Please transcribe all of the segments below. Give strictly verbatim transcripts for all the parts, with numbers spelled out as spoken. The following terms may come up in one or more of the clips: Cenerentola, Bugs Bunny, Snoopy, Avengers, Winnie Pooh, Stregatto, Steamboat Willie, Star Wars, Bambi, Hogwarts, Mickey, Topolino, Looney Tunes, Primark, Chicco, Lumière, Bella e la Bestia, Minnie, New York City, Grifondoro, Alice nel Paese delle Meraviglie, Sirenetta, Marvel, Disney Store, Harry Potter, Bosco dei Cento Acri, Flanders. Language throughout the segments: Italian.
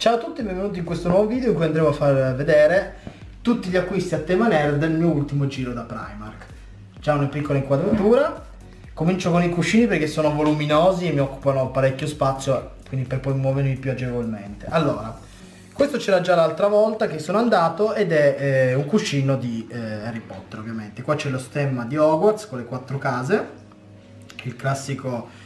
Ciao a tutti e benvenuti in questo nuovo video in cui andremo a far vedere tutti gli acquisti a tema nerd del mio ultimo giro da Primark. C'è una piccola inquadratura, comincio con i cuscini perché sono voluminosi e mi occupano parecchio spazio, quindi per poi muovermi più agevolmente. Allora, questo c'era già l'altra volta che sono andato ed è eh, un cuscino di eh, Harry Potter ovviamente. Qua c'è lo stemma di Hogwarts con le quattro case, il classico...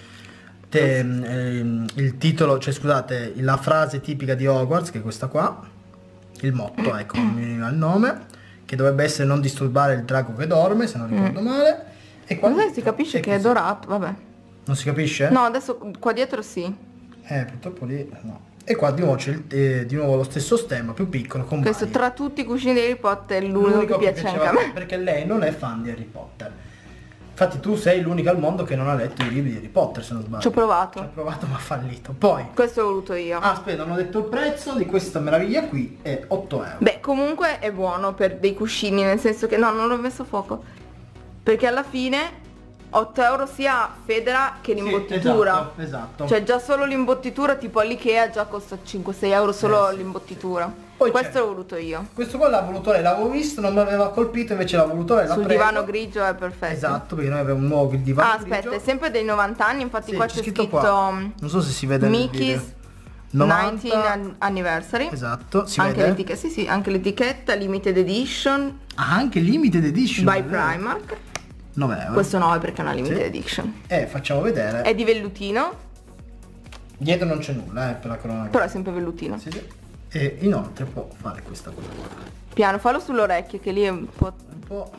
il titolo, cioè scusate, la frase tipica di Hogwarts, che è questa qua, il motto, ecco, non mi veniva il nome, che dovrebbe essere non disturbare il drago che dorme, se non ricordo male. E qua non si capisce è che così. È dorato, vabbè. Non si capisce? No, adesso qua dietro sì. Eh, purtroppo lì no. E qua di nuovo c'è eh, di nuovo lo stesso stemma, più piccolo, con questo Mario. Tra tutti i cuscini di Harry Potter è l'unico che piace anche a me, perché lei non è fan di Harry Potter. Infatti tu sei l'unica al mondo che non ha letto i libri di Harry Potter, se non sbaglio. Ci ho provato. Ci ho provato ma ha fallito. Poi... questo l'ho voluto io. Ah, aspetta, non ho detto il prezzo di questa meraviglia qui, è otto euro. Beh, comunque è buono per dei cuscini, nel senso che... no, non l'ho messo a fuoco. Perché alla fine otto euro sia federa che l'imbottitura. Sì, esatto, esatto. Cioè già solo l'imbottitura, tipo all'Ikea già costa cinque sei euro solo eh, sì, l'imbottitura. Sì. Poi questo l'ho voluto io. Questo qua l'ha voluto lei, l'avevo visto, non mi aveva colpito, invece l'ha voluto lei. Sul preso. Divano grigio è perfetto. Esatto, perché noi abbiamo un nuovo divano ah, grigio. Ah, aspetta, è sempre dei novanta anni, infatti sì, qua c'è scritto, scritto qua. Non so se si vede Mickey's novanta... anniversary. Esatto, si anche vede. Sì, sì, anche l'etichetta, limited edition. Ah, anche limited edition. By Primark. nove euro. Questo nove perché è una limited sì. edition. Eh, facciamo vedere. È di vellutino. Dietro non c'è nulla, eh, per la cronaca. Però è sempre vellutino. Sì, sì. E inoltre può fare questa cosa qua. Piano, fallo sull'orecchio che lì è un po', un po',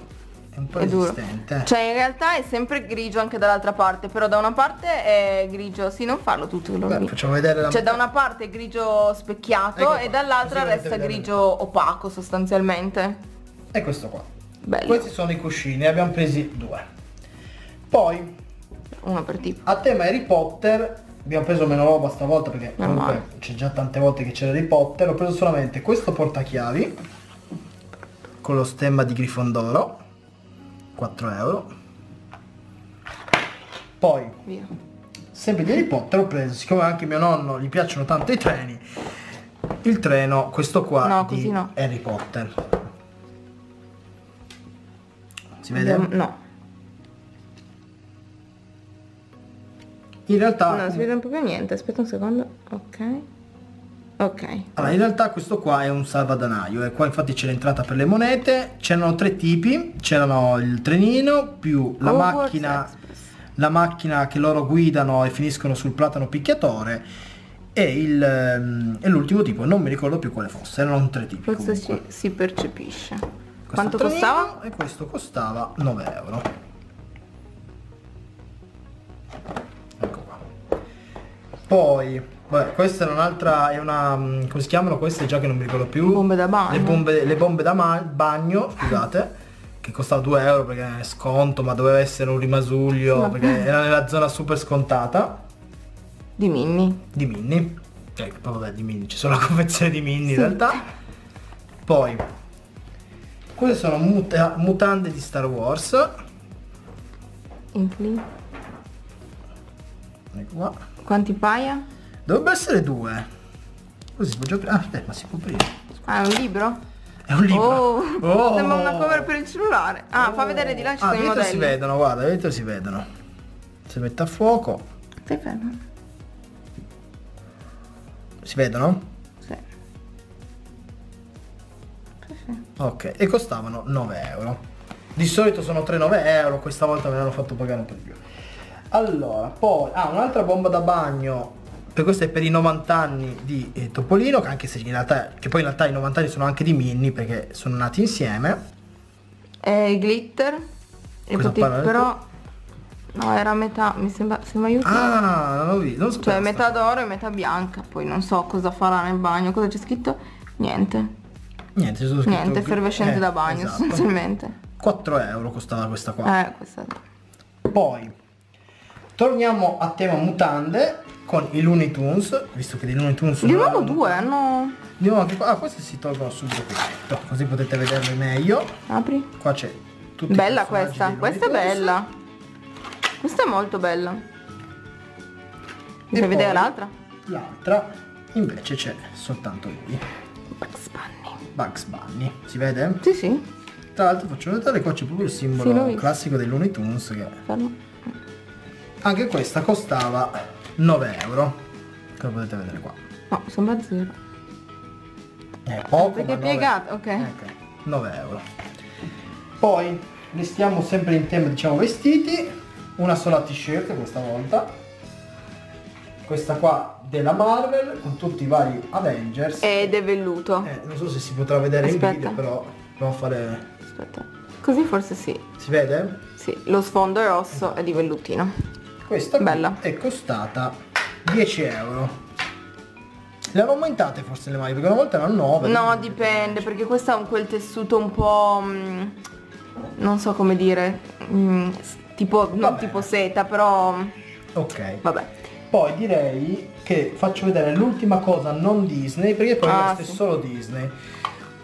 è un po' è resistente. Cioè in realtà è sempre grigio anche dall'altra parte, però da una parte è grigio, sì, non farlo tutto quello lì. Facciamo vedere la... cioè da una parte è grigio specchiato ecco e dall'altra resta grigio opaco sostanzialmente. E questo qua. Bello. Questi sono i cuscini, abbiamo presi due. Poi uno per tipo. A tema Harry Potter. Abbiamo preso meno roba stavolta perché comunque c'è già tante volte che c'era Harry Potter. Ho preso solamente questo portachiavi con lo stemma di Grifondoro, quattro euro. Poi via. Sempre di Harry Potter ho preso, siccome anche mio nonno gli piacciono tanto i treni, il treno, questo qua no, di no. Harry Potter. Si vede? No. In realtà... no, si vede un po' più niente, aspetta un secondo, ok. Ok. Allora, in realtà questo qua è un salvadanaio, e qua infatti c'è l'entrata per le monete, c'erano tre tipi, c'erano il trenino, più la Hogwarts macchina Express. La macchina che loro guidano e finiscono sul platano picchiatore, e il e l'ultimo tipo, non mi ricordo più quale fosse, erano tre tipi. Questo si, si percepisce. Questo quanto costava? E questo costava nove euro. Poi, vabbè, questa è un'altra, è una, come si chiamano queste già che non mi ricordo più? Bombe da bagno. Le bombe, le bombe da bagno, scusate, che costava due euro perché è sconto, ma doveva essere un rimasuglio, vabbè, perché era nella zona super scontata. Di Minnie. Di Minnie. Eh, vabbè, di Minnie, ci sono la confezione di Minnie sì. in realtà. Poi, queste sono muta mutande di Star Wars. Infli. Ecco qua. Quanti paia? Dovrebbe essere due. Così si può giocare. Ah, aspetta, ma si può aprire. Ah, è un libro? È un libro. Oh, oh. Sembra una cover per il cellulare. Ah, oh. Fa vedere di là ci ah, sono i modelli. Si vedono, guarda, dietro si vedono. Si mette a fuoco. Stai fermo. Si vedono? Sì. Perfetto. Ok, e costavano nove euro. Di solito sono tre nove euro, questa volta me l'hanno fatto pagare un po' di più. Allora, poi, ah, un'altra bomba da bagno, per questo è per i novanta anni di eh, Topolino, che anche se in realtà, che poi in realtà i novanta anni sono anche di Minnie, perché sono nati insieme. E glitter, e poti, però, no, era metà, mi sembra, sembra aiutare. Ah, non l'ho visto, non so. Cioè, metà d'oro e metà bianca, poi non so cosa farà nel bagno, cosa c'è scritto? Niente. Niente, c'è scritto. Niente, effervescente eh, da bagno, esatto. Sostanzialmente. quattro euro costava questa qua. Eh, questa. Poi... torniamo a tema mutande con i Looney Tunes, visto che dei Looney Tunes sono... di nuovo due, hanno... di nuovo anche qua, ah, questi si tolgono subito qui, così potete vederli meglio. Apri. Qua c'è tutti i personaggi dei Looney Tunes. Bella questa, questa è bella. Questa è molto bella. Mi fai vedere l'altra? L'altra invece c'è soltanto lui, Bugs Bunny. Bugs Bunny, si vede? Sì, sì. Tra l'altro faccio notare, qua c'è proprio il simbolo sì, classico dei Looney Tunes che... Anche questa costava nove euro, come potete vedere qua. No, sono a zero. È poco, perché è piegato, ok. Ok, nove euro. Poi restiamo sempre in tema, diciamo, vestiti. Una sola t-shirt questa volta. Questa qua della Marvel, con tutti i vari Avengers. Ed è velluto. Eh, non so se si potrà vedere Aspetta. in video, però proviamo a fare... Aspetta. Così forse sì. Si vede? Sì, lo sfondo è rosso e di vellutino. Questa bella è costata dieci euro. Le hanno aumentate forse le maglie, perché una volta erano nove. No, dipende, perché questo ha un quel tessuto un po'... Mh, non so come dire, mh, tipo, non vabbè. tipo seta, però... Ok. Vabbè. Poi direi che faccio vedere l'ultima cosa non Disney, perché poi ah, resta sì. solo Disney.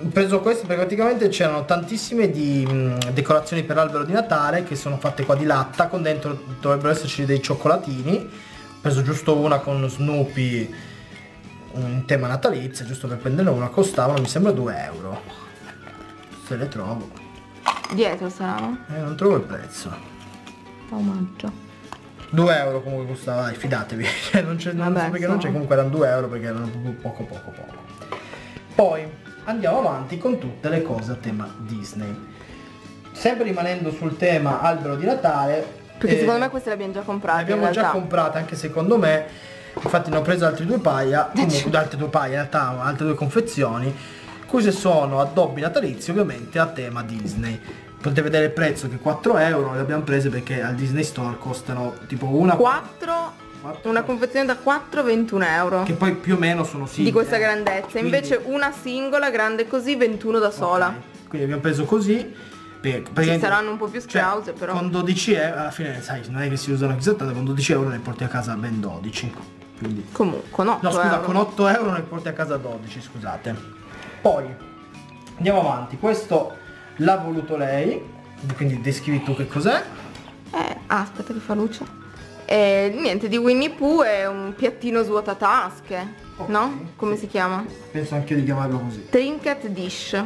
Ho preso questo perché praticamente c'erano tantissime di mh, decorazioni per l'albero di Natale, che sono fatte qua di latta, con dentro dovrebbero esserci dei cioccolatini. Ho preso giusto una con Snoopy, un tema natalizio, giusto per prendere una. Costavano mi sembra due euro, se le trovo dietro saranno? Eh, non trovo il prezzo. Omaggio. Due euro comunque costava, dai, fidatevi. Non c'è, non so perché non c'è, comunque erano due euro, perché erano poco poco poco. Poi andiamo avanti con tutte le cose a tema Disney, sempre rimanendo sul tema albero di Natale, perché eh, secondo me queste le abbiamo già comprate, le abbiamo già comprate anche secondo me. Infatti ne ho preso altri due paia, comunque, altre due paia in realtà, altre due confezioni. Queste sono addobbi natalizi ovviamente a tema Disney. Potete vedere il prezzo che quattro euro, le abbiamo prese perché al Disney Store costano tipo una quattro, quattro una confezione da quattro ventuno euro, che poi più o meno sono simili di questa grandezza. Quindi, invece una singola grande così, ventuno da sola. Okay. Quindi abbiamo preso così, perché ci saranno un po' più scrause, cioè, però con dodici euro alla fine, sai, non è che si usano chissà tanto, con dodici euro ne porti a casa ben dodici. Quindi, comunque no, no scusa, euro. con otto euro ne porti a casa dodici, scusate. Poi andiamo avanti, questo l'ha voluto lei, quindi descrivi tu che cos'è. Eh, aspetta che fa luce. Eh, niente, di Winnie Pooh, è un piattino svuotatasche, okay, no? Come sì. si chiama? Penso anche io di chiamarlo così. Trinket dish.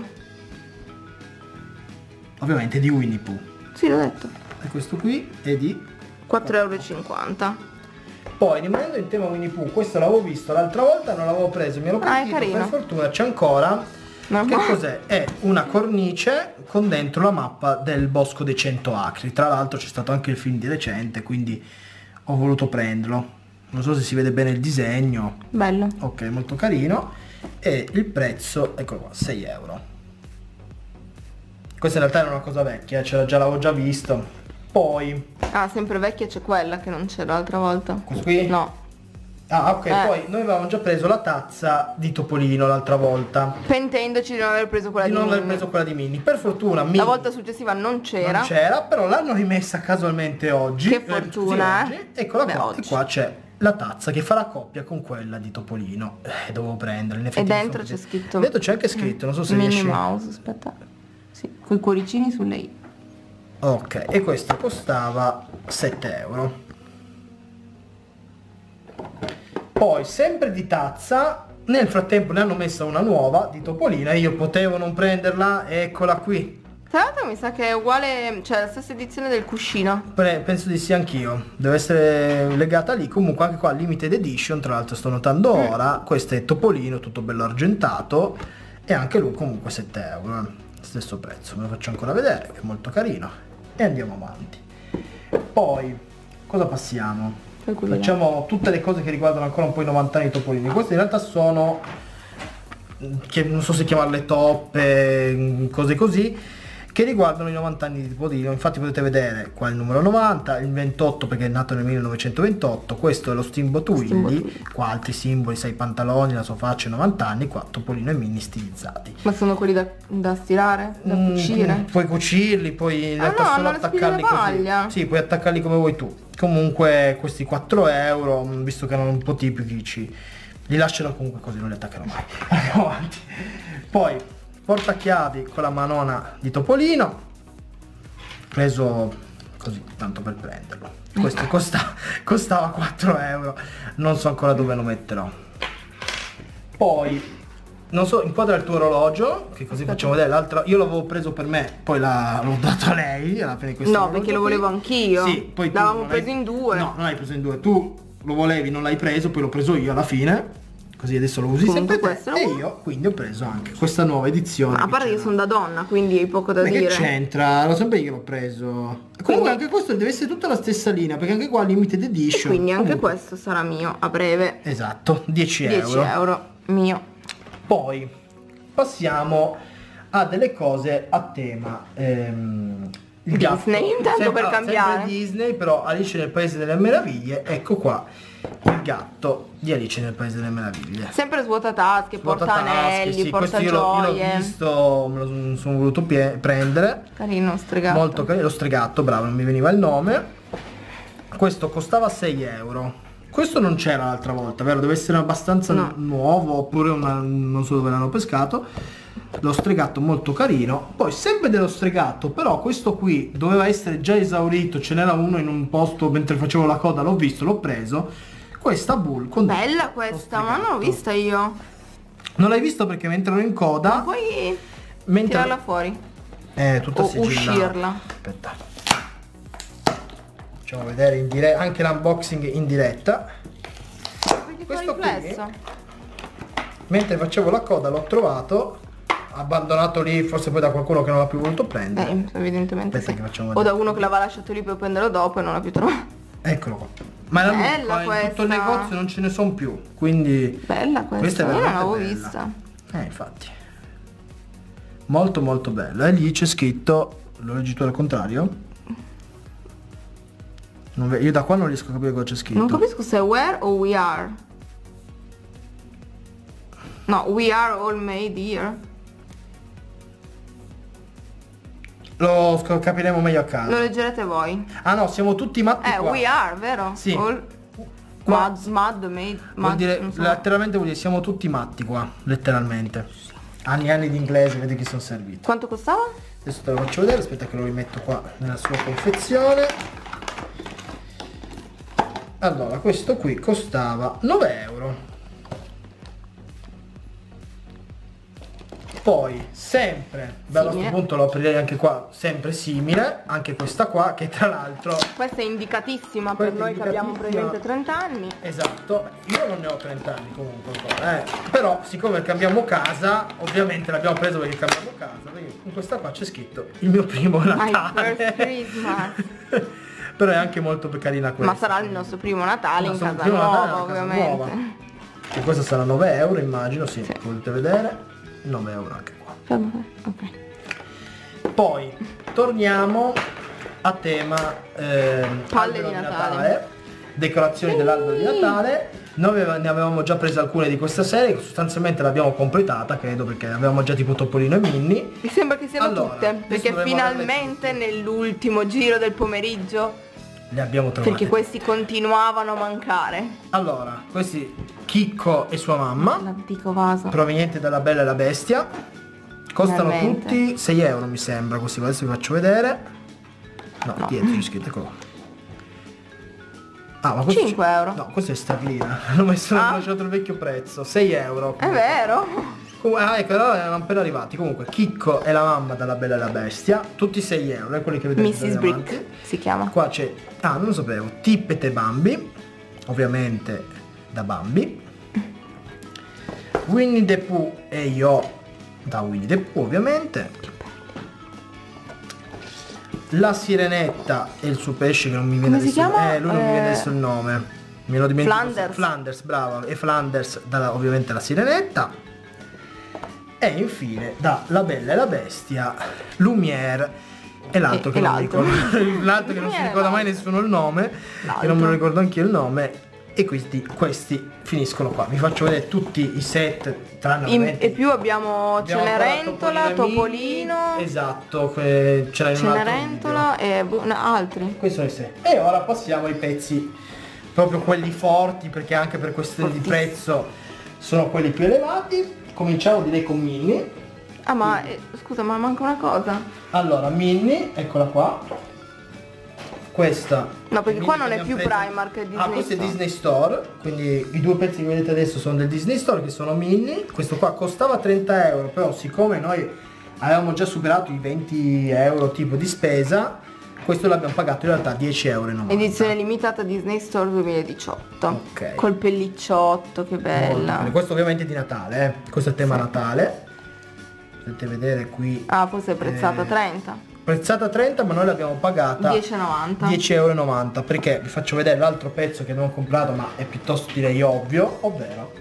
Ovviamente di Winnie Pooh. Sì, l'ho detto. E questo qui è di quattro euro e cinquanta. Poi rimanendo in tema Winnie Pooh, questo l'avevo visto l'altra volta, non l'avevo preso, mi ero pentito, ah, per fortuna c'è ancora. No, che cos'è? È una cornice con dentro la mappa del Bosco dei Cento Acri. Tra l'altro c'è stato anche il film di recente, quindi ho voluto prenderlo. Non so se si vede bene il disegno. Bello. Ok, molto carino. E il prezzo, eccolo qua, sei euro. Questa in realtà era una cosa vecchia, ce l'ho già, l'avevo già visto. Poi ah, sempre vecchia, c'è quella che non c'era l'altra volta. Questo qui? No. Ah, ok, eh. Poi noi avevamo già preso la tazza di Topolino l'altra volta, pentendoci di non aver preso quella di, di non aver preso quella di Minnie. Per fortuna Minnie la volta successiva non c'era. Non c'era, però l'hanno rimessa casualmente oggi. Che fortuna, eh, sì, eh. Oggi. Eccola Beh, qua, oggi. E qua c'è la tazza che fa la coppia con quella di Topolino. Eh, dovevo prendere, in effetti. E dentro c'è scritto. Dentro c'è anche scritto, non so se Minnie riesci. Mouse, aspetta. Sì, con i cuoricini sulle i. Ok, e questo costava sette euro. Poi sempre di tazza, nel frattempo ne hanno messa una nuova di Topolino e io potevo non prenderla, eccola qui. Tra l'altro mi sa che è uguale, cioè la stessa edizione del cuscino. Pre- penso di sì anch'io, deve essere legata lì. Comunque anche qua limited edition, tra l'altro sto notando mm. ora. Questo è Topolino, tutto bello argentato, e anche lui comunque sette euro. Stesso prezzo, ve lo faccio ancora vedere, che è molto carino. E andiamo avanti. Poi cosa passiamo? Facciamo tutte le cose che riguardano ancora un po' i novanta anni di Topolino. Queste in realtà sono, che non so se chiamarle toppe, cose così, che riguardano i novanta anni di Topolino. Infatti potete vedere qua il numero novanta, il ventotto perché è nato nel millenovecentoventotto. Questo è lo Steamboat Willie, qua altri simboli, sai, pantaloni, la sua faccia, novanta anni, qua Topolino e Minnie stilizzati. Ma sono quelli da, da stirare? Da mm, cucire? Puoi cucirli, puoi ah no, solo attaccarli così. Sì, puoi attaccarli come vuoi tu. Comunque questi quattro euro, visto che erano un po' tipici, li lascerò comunque così, non li attaccherò mai. Andiamo avanti. Poi portachiavi con la manona di Topolino, preso così tanto per prenderlo. Questo costa, costava quattro euro, non so ancora dove lo metterò. Poi non so, inquadra il tuo orologio, che così facciamo vedere l'altra. Io l'avevo preso per me, poi l'ho dato a lei alla fine questo. No, perché lo volevo anch'io. Sì, poi l'avevamo preso in due. No, non l'hai preso in due. Tu lo volevi, non l'hai preso, poi l'ho preso io alla fine. Così adesso lo usi sempre te. E io quindi ho preso anche questa nuova edizione. Ma a parte che sono da donna, quindi hai poco da dire. Ma che c'entra? Lo sempre io l'ho preso. Comunque anche questo deve essere tutta la stessa linea, perché anche qua limited edition. Quindi anche questo sarà mio a breve. Esatto, dieci euro. dieci euro mio. Poi passiamo a delle cose a tema ehm, il Disney, intanto sempre, per cambiare Disney, però Alice nel Paese delle Meraviglie. Ecco qua il gatto di Alice nel Paese delle Meraviglie, sempre svuotatasche, portanelli, sì, portagioie. Io l'ho visto, me lo sono voluto prendere. Carino, Stregatto. Molto carino, lo Stregatto, bravo, non mi veniva il nome. Questo costava sei euro. Questo non c'era l'altra volta, vero? Deve essere abbastanza no. nuovo, oppure una, non so dove l'hanno pescato. Lo Stregatto molto carino. Poi sempre dello Stregatto, però questo qui doveva essere già esaurito. Ce n'era uno in un posto, mentre facevo la coda l'ho visto, l'ho preso. Questa bull con... Bella questa, ma non l'ho vista io. Non l'hai visto perché mentre ero in coda... Ma puoi mentre... tirarla fuori. Eh, tutta o sigillata. Uscirla. Aspetta. Facciamo vedere in diretta anche l'unboxing in diretta. Questo qui, mentre facevo la coda l'ho trovato, abbandonato lì, forse poi da qualcuno che non l'ha più voluto prendere. Eh, evidentemente sì. O da uno che l'aveva lasciato lì per prenderlo dopo e non l'ha più trovato. Eccolo qua. Ma bella questa. In tutto il negozio non ce ne sono più, quindi bella questa. Questa è veramente bella. Io non l'avevo vista. Eh, infatti. Molto molto bella. E lì c'è scritto, lo leggi tu al contrario? Non io da qua non riesco a capire cosa c'è scritto. Non capisco se è where o we are. No, we are all made here. Lo capiremo meglio a casa. Lo leggerete voi. Ah no, siamo tutti matti eh, qua. Eh, we are, vero? Sì. All... Mad, mad, made, mad, vuol dire, so. Letteralmente vuol dire siamo tutti matti qua, letteralmente. Anni e anni di inglese, vedi che sono serviti. Quanto costava? Adesso te lo faccio vedere, aspetta che lo rimetto qua nella sua confezione. Allora, questo qui costava nove euro. Poi, sempre, beh, a questo punto lo aprirei anche qua, sempre simile, anche questa qua, che tra l'altro... Questa è indicatissima per noi che abbiamo praticamente trenta anni. Esatto, io non ne ho trenta anni comunque ancora, eh. Però siccome cambiamo casa, ovviamente l'abbiamo preso perché cambiamo casa, perché in questa qua c'è scritto il mio primo Natale. My first Christmas. Però è anche molto carina questa. Ma sarà il nostro primo Natale, nostro in casa nuova, Natale, ovviamente. Casa nuova. E questo sarà nove euro, immagino, sì, sì. Potete vedere. nove euro anche qua. Ok. Poi torniamo a tema eh, palle di Natale. Natale. Decorazioni sì. dell'albero di Natale. Noi ne avevamo già prese alcune di questa serie, sostanzialmente l'abbiamo completata, credo, perché avevamo già tipo Topolino e Minnie. Mi sembra che siano allora, tutte, perché finalmente nell'ultimo giro del pomeriggio le abbiamo trovate. Perché questi continuavano a mancare. Allora, questi Chicco e sua mamma. L'antico vaso. Proveniente dalla Bella e la Bestia. Costano finalmente. Tutti sei euro mi sembra, così adesso vi faccio vedere. No, no. dietro c'è scritto, eccolo qua. Ah, ma questo cinque euro. No, questo è sterlina. Hanno messo ah. lasciato il vecchio prezzo. sei euro. È vero. Com ah, ecco, allora erano appena arrivati. Comunque, Chicco e la mamma dalla Bella e la Bestia. Tutti sei euro. È quelli che vedete. missus Brick si chiama. Qua c'è... Ah, non lo sapevo. Tippete Bambi. Ovviamente da Bambi. Winnie the Pooh e io da Winnie the Pooh, ovviamente. La Sirenetta e il suo pesce che non mi viene, adesso, si eh, lui non eh... mi viene adesso il nome. Me lo dimentico. Flanders. Flanders, brava. E Flanders dalla, ovviamente la Sirenetta. E infine da La Bella e la Bestia, Lumière. E l'altro che, non, ricordo, l'altro che non si ricorda mai nessuno il nome. E non me lo ricordo anch'io il nome. E questi, questi finiscono qua. Vi faccio vedere tutti i set tranne In, e più abbiamo, abbiamo Cenerentola, Topolino. Esatto, ce l'hai Cenerentola e no, altri. Questi sono i set. E ora passiamo ai pezzi, proprio quelli forti, perché anche per questioni di prezzo sono quelli più elevati. Cominciamo direi con Minnie. Ah ma eh, scusa, ma manca una cosa. Allora Minnie, eccola qua. questa. No, perché qua non è più Primark, è Disney Store. Ah, questo è Disney Store, quindi i due pezzi che vedete adesso sono del Disney Store, che sono Minnie. Questo qua costava trenta euro, però siccome noi avevamo già superato i venti euro tipo di spesa, questo l'abbiamo pagato in realtà dieci euro e novanta. Edizione limitata Disney Store duemiladiciotto. Ok. Col pellicciotto, che bella. Questo ovviamente è di Natale, eh. Questo è tema sì. Natale. Potete vedere qui. Ah, forse è prezzata eh, trenta. Prezzata trenta, ma noi l'abbiamo pagata dieci e novanta. dieci e novanta, perché vi faccio vedere l'altro pezzo che non ho comprato, ma è piuttosto direi ovvio, ovvero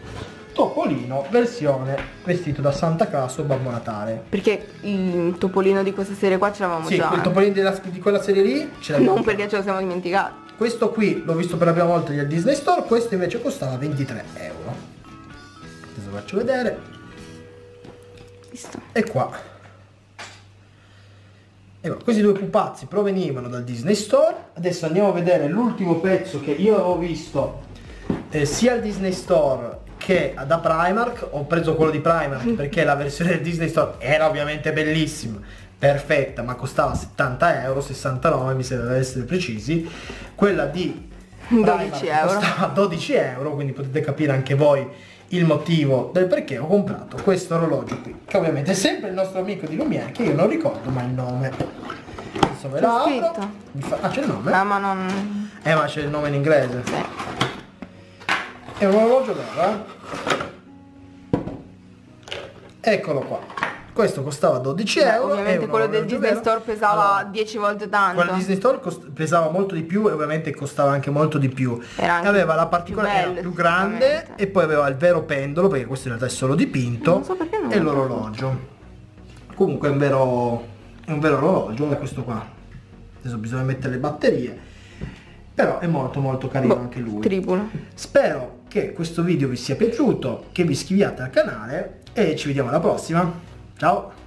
Topolino versione vestito da Santa Claus o Babbo Natale. Perché il Topolino di questa serie qua ce l'avevamo sì, già. Sì, il Topolino della, di quella serie lì ce l'avevamo. Non perché ce lo siamo dimenticati. Questo qui l'ho visto per la prima volta al Disney Store, questo invece costava ventitré euro. Adesso vi faccio vedere. Visto. E qua. E qua. Questi due pupazzi provenivano dal Disney Store. Adesso andiamo a vedere l'ultimo pezzo che io avevo visto eh, sia al Disney Store che da Primark. Ho preso quello di Primark perché la versione del Disney Store era ovviamente bellissima, perfetta, ma costava settanta euro, sessantanove mi sembra ad essere precisi. Quella di Primark dodici euro. Costava dodici euro, quindi potete capire anche voi il motivo del perché ho comprato questo orologio qui, che ovviamente è sempre il nostro amico di Lumière, che io non ricordo mai il nome. Adesso ve la apro. Ah, c'è il nome? Ah, ma non... Eh, ma c'è il nome in inglese. Sì. È un orologio vero, eh? Eccolo qua. Questo costava dodici euro. Ovviamente quello del Disney vero. Store pesava allora, dieci volte tanto. Quello del Disney Store pesava molto di più e ovviamente costava anche molto di più. Era anche aveva la particolarità più, bello, più grande, e poi aveva il vero pendolo, perché questo in realtà è solo dipinto. Non so perché non e l'orologio. Comunque è un vero, è un vero orologio, è questo qua. Adesso bisogna mettere le batterie. Però è molto molto carino, boh, anche lui. Tribuno. Spero che questo video vi sia piaciuto, che vi iscriviate al canale e ci vediamo alla prossima. Ciao!